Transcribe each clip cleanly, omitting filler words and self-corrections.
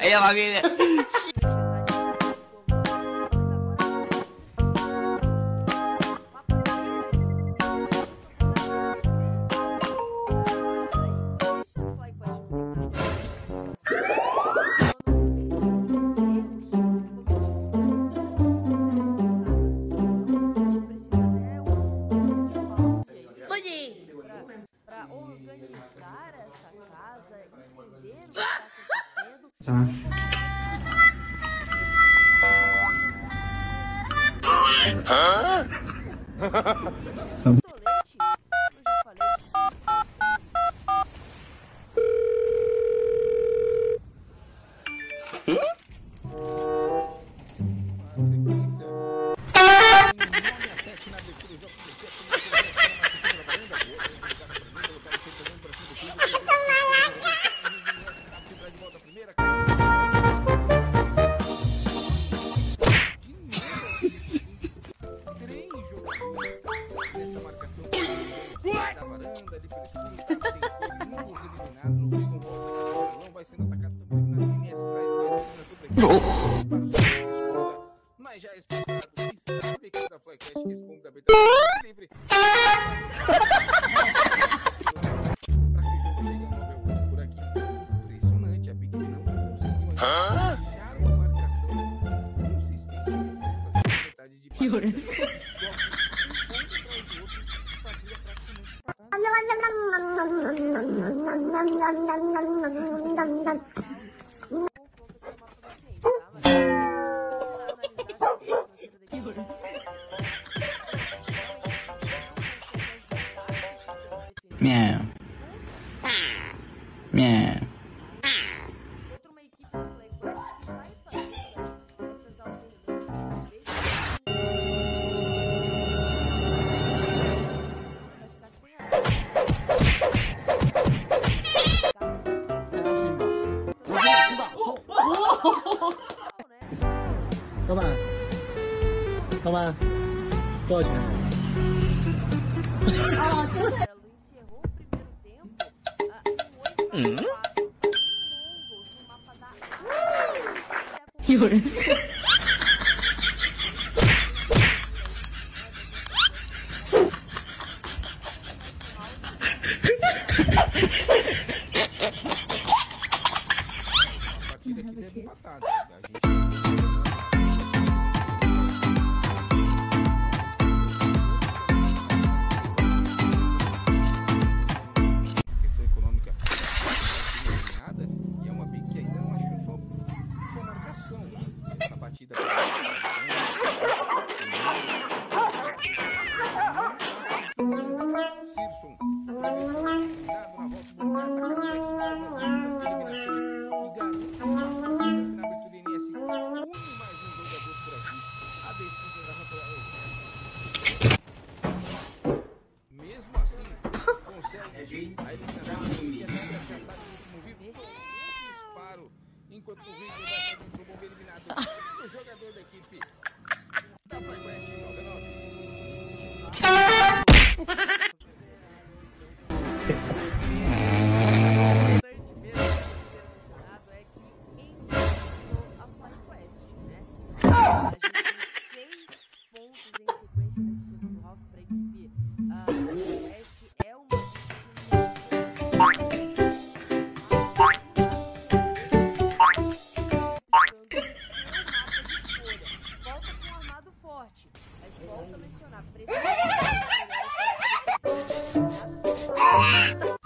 É a família. Organizar essa casa, entender o que está acontecendo. Tá. Mas já explicado, e sabe que da Flycast responde da BTC livre. Pra que já chegando por aqui. Impressionante, a Big não conseguiu achar uma marcação consistente nessa metade de Miau. Miau. Toma. Toma. Pode. Yuri. Enquanto o vídeo vai para o bombe eliminado, o jogador da equipe da Flycast 99. O primeiro que ser mencionado é que enfrentou a Flycast, né? A gente tem 6 pontos em sequência nesse segundo half para a equipe da Flycast. É uma...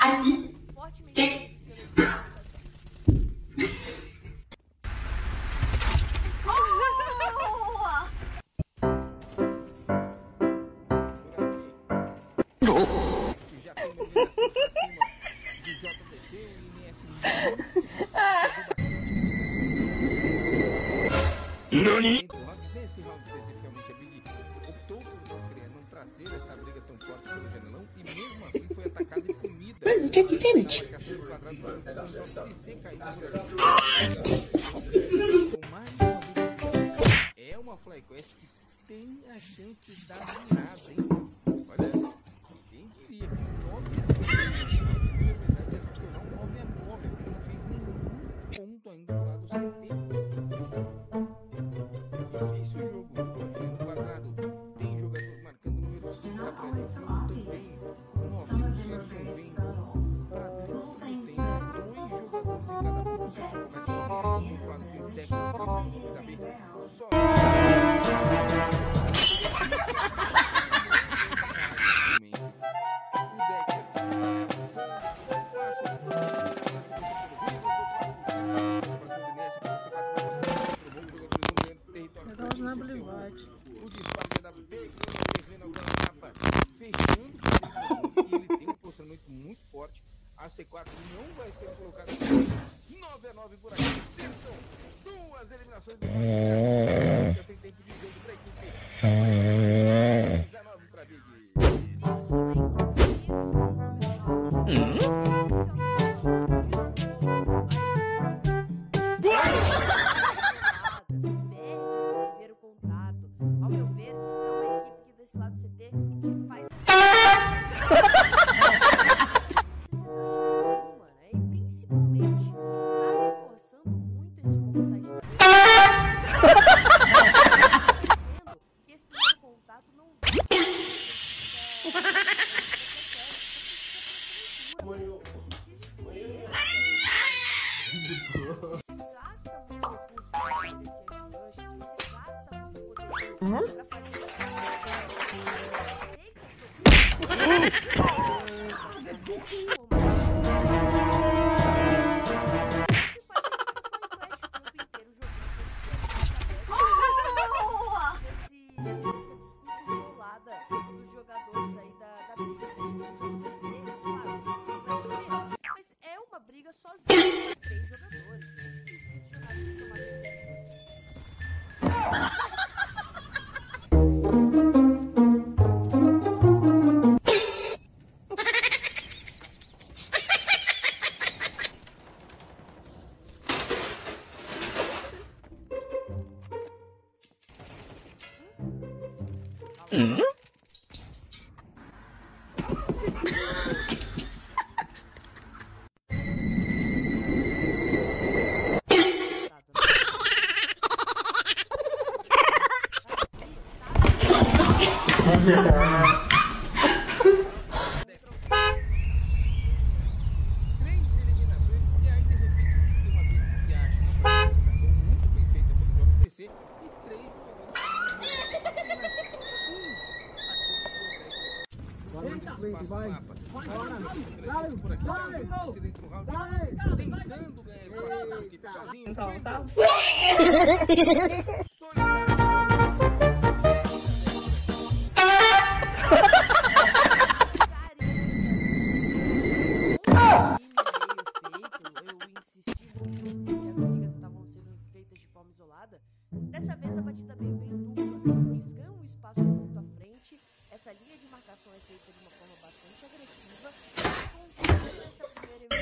Assim, que Nani? Essa briga tão forte pelo janelão e mesmo assim foi atacada e comida. Mano, tinha que ser, né? É uma Flycast que tem a chance de dar nada, hein? Olha, quem diria que o nome A C4 não vai ser colocada 9-9 por aqui. São duas eliminações do Brasil. Sem tempo de jogo para a equipe. 19 para Big. Primeiro contato. Ao meu ver, é uma equipe que desse lado do CT que faz. Dessa vez a batida bem vem dupla, riscam o espaço muito à frente. Essa linha de marcação é feita de uma forma bastante agressiva. Com essa primeira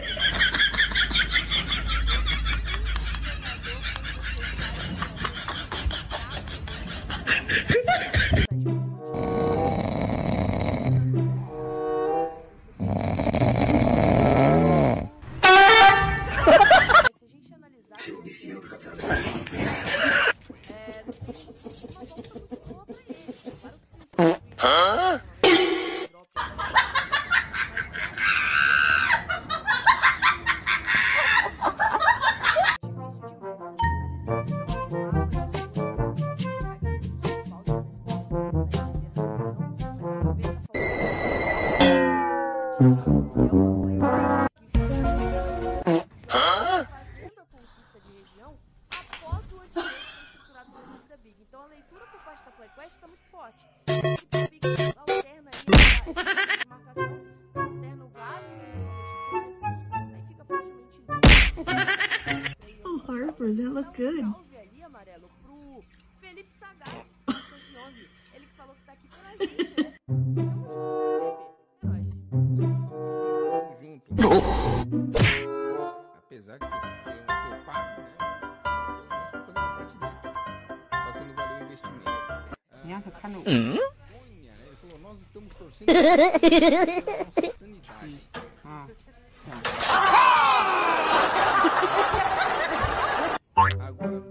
Agora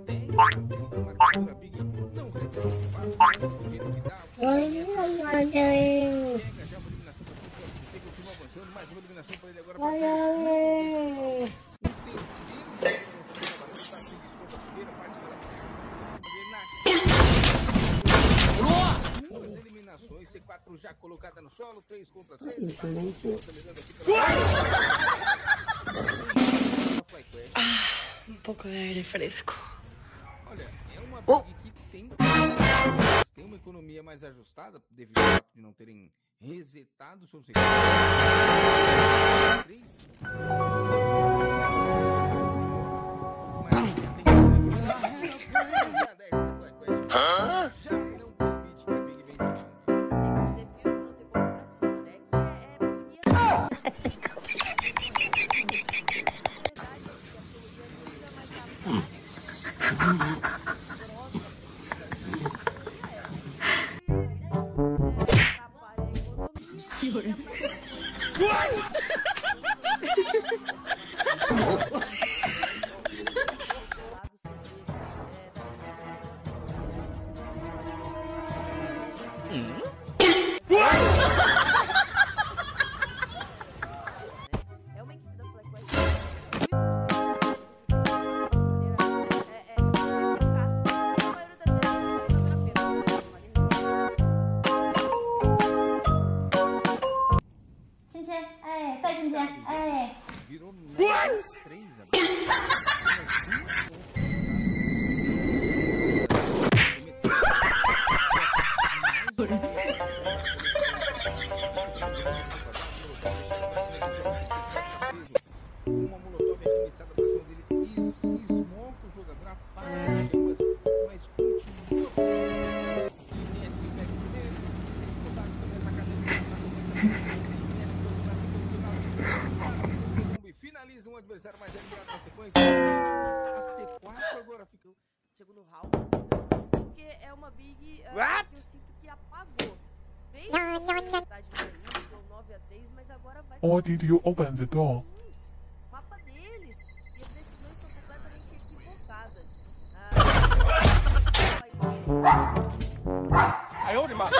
tem. eliminação para ele agora. Duas eliminações, C4 já colocada no solo, 3 contra 3. Um pouco de ar fresco. Olha, é uma bug que tem uma economia mais ajustada devido ao fato de não terem resetado seus recursos. Um adversário mais elevado na sequência. A C4 agora ficou. Segundo round. Porque é uma big que eu sinto que apagou. Fez deu 9 a 3, mas agora vai. Or did you open the door? Mapa deles. E as decisões são completamente equivocadas. Aí onde mata?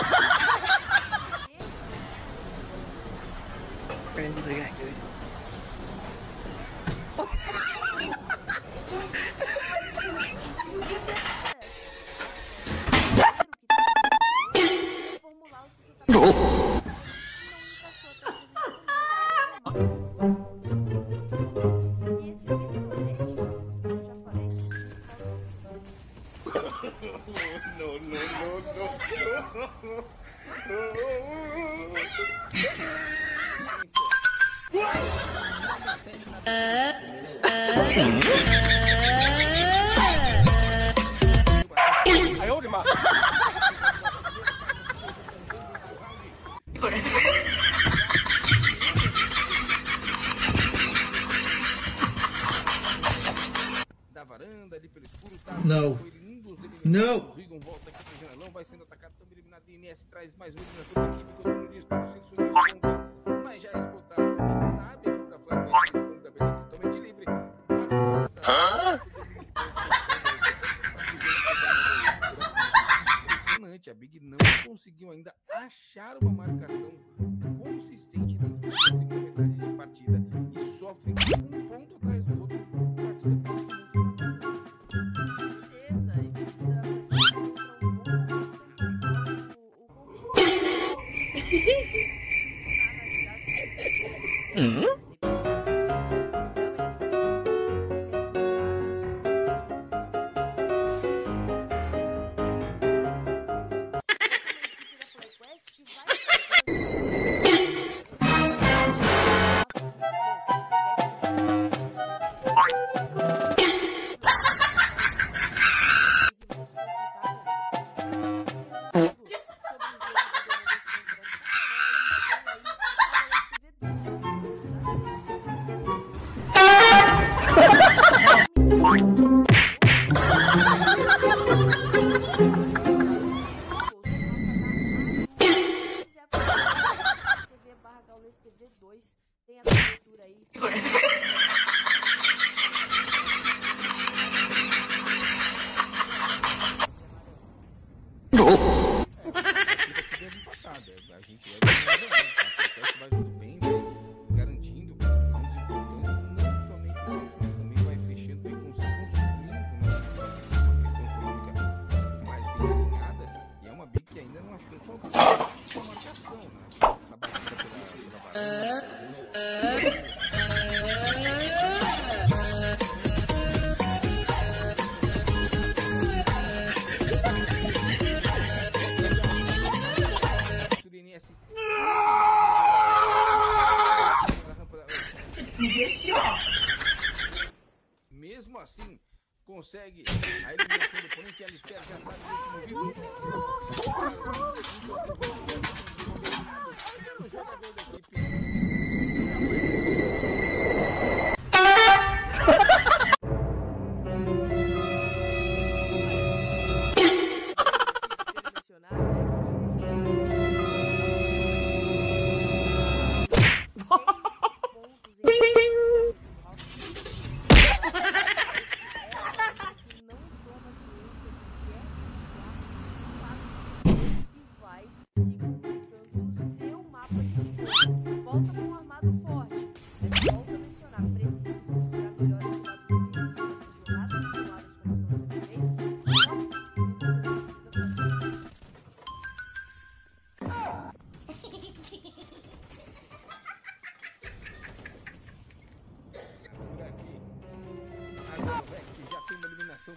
Prende pegar aqui. Da varanda ali pelo escuro, tá? Não. Não. Rigon volta aqui pro janelão, vai sendo atacado, também eliminado. INS traz mais uma eliminação da equipe, continua o disparo, sem sumiço, mas já é explotado. E sabe que da Flávia vai ser segundo da BD, totalmente livre. Impressionante, a Big não conseguiu ainda achar uma marcação consistente dentro da segunda metade de partida e sofre um ponto atrás do outro. A gente vai jogando bem, garantindo E desse, ó. Mesmo assim, consegue a eliminação do oponente. Alistair já sabe que não vive. O jogador da equipe.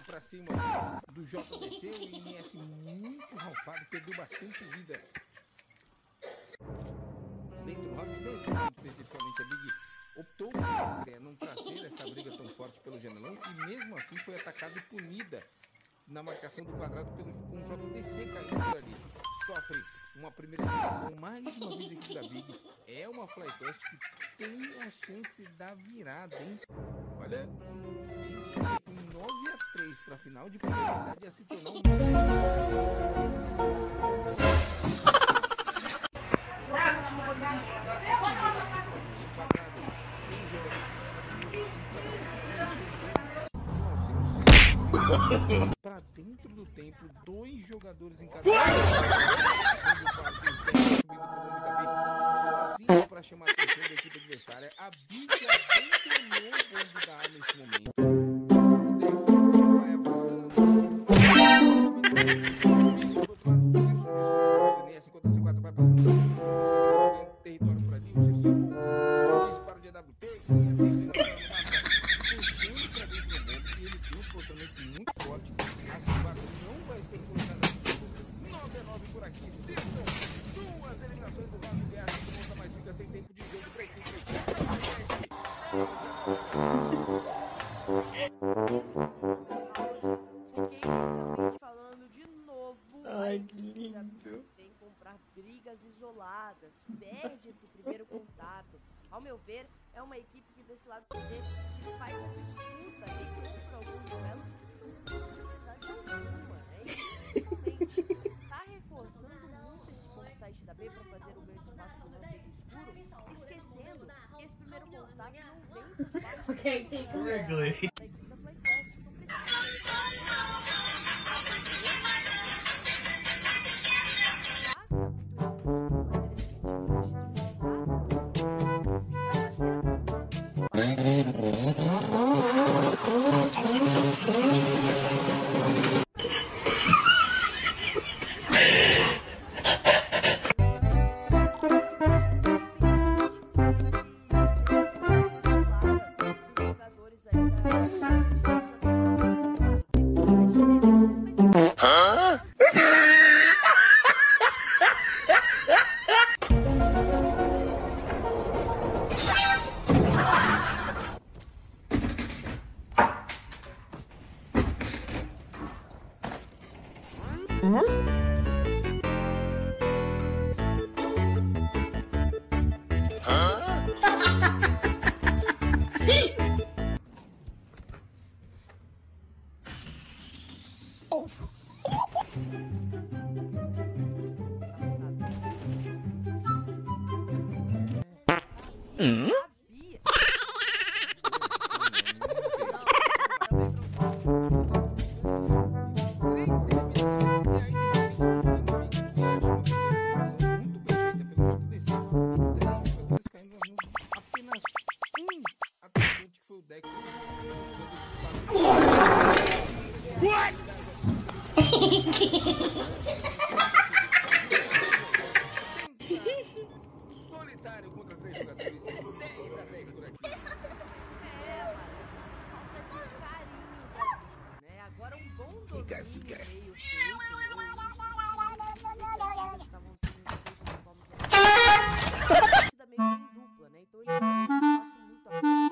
Pra cima do JVC, o INS muito ralfado, perdeu bastante vida. Dentro do round, especificamente a Big optou por não trazer essa briga tão forte pelo janelão e mesmo assim foi atacada e punida na marcação do quadrado com o JVC caindo por ali. Sofre uma primeira marcação, mais uma vez aqui da Big. É uma flycast que tem a chance da virada, hein? Olha, com 9-3 para final de probabilidade ia se tornar um... Para dentro do templo, 2 jogadores em cada... sozinho para chamar a atenção da equipe adversária. A Big abandonou o bombo da arma nesse momento. Brigas isoladas, perde esse primeiro contato. Ao meu ver, é uma equipe que desse lado se faz a disputa e contra alguns duelos com necessidade alguma, né? E principalmente, tá reforçando muito esse ponto site da B para fazer um grande espaço pro mundo escuro, esquecendo que esse primeiro contato não vem por baixo da equipe da FlyQuest, não precisa. Então eles têm um espaço muito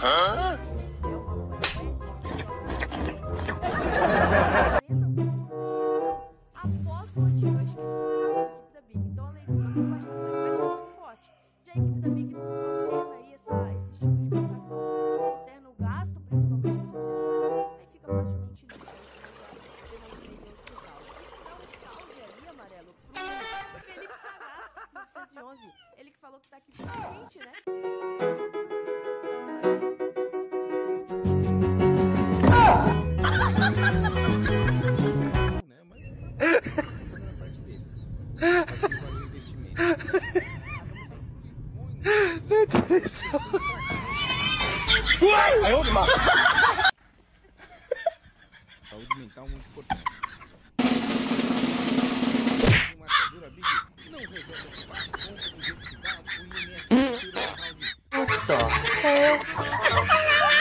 Hã? Após o motivo de da Big. Então a leitura do pastor vai muito forte. Já a equipe da Big não tem aí esse tipo de colocação interno, gasto principalmente nos seus recursos, aí fica facilmente livre. Ele que falou que tá aqui pra gente, né? Uai! É onde, Marcos? Saúde mental muito importante. Uma atadura big não resolve o fato.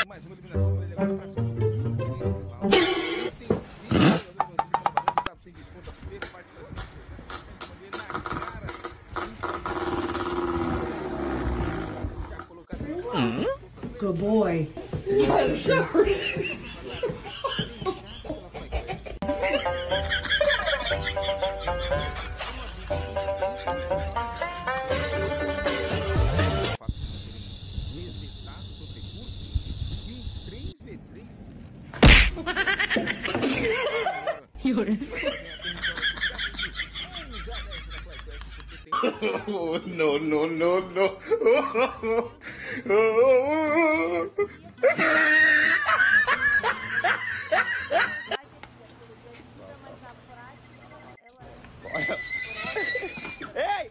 Mais uma eliminação do Leão para cima do Leão. Tem 5 jogadores trabalhando sem desconto. A primeira parte das pessoas. Já colocaram. Good boy. I'm sorry. Oh, no, no, no, no. Oh, oh, oh, oh. Ei!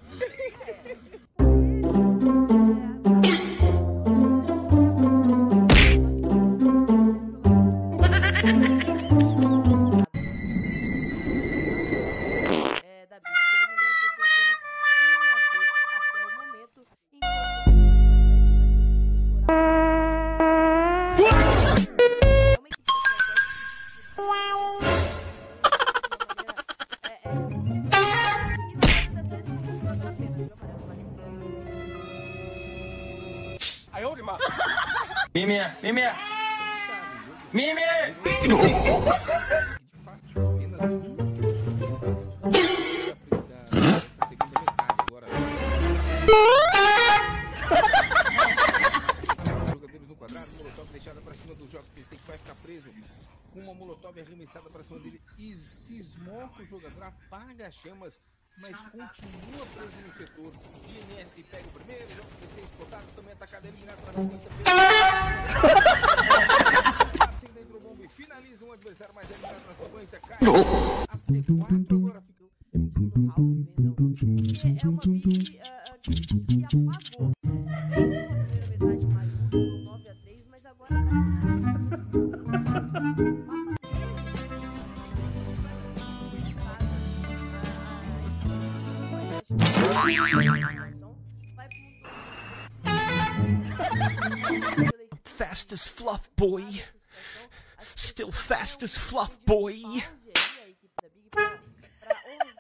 Mimi, Mimi, Mimi! Jogadores no quadrado, molotov deixada para cima do Joca, pensei que vai ficar preso. Uma molotov arremessada para cima dele e cismou o jogador, apaga as chamas, mas continua preso no setor. INS pega o primeiro, joga o PC explotado, também atacado, eliminado para a sequência. Ainda entrou bomba e finaliza um adversário, mas eliminado na sequência, cai. A C4 agora ficou. É uma big que apagou. Primeira metade mais 9-3, mas agora. Fast as fluff boy, still fast as fluff boy. Para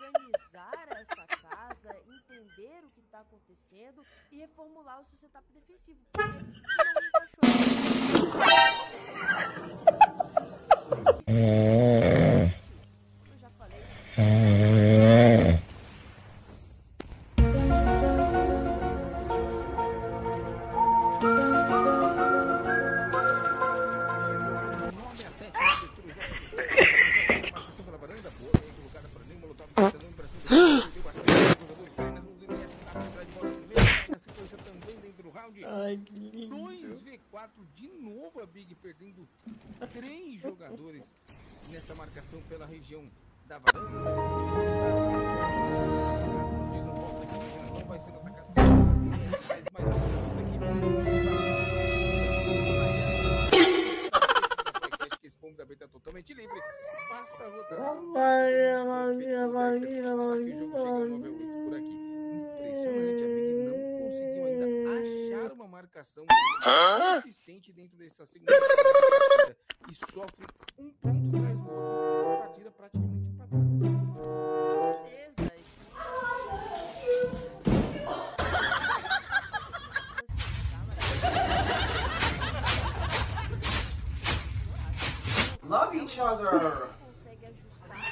organizar essa casa, entender o que está acontecendo e reformular o seu setup defensivo. Eu já falei. Ai, que lindo. 2v4 de novo a Big perdendo 3 jogadores nessa marcação pela região da varanda. Não vai ser atacado. Mais um aqui. Esse pombo da B está totalmente livre. Basta a rotação. O jogo chega no 9-8 por aqui. Impressionante a Big. Conseguiu ainda achar uma marcação consistente dentro dessa segunda partida e sofre um ponto atrás do outro. A partida praticamente parada. each other. Consegue ajustar?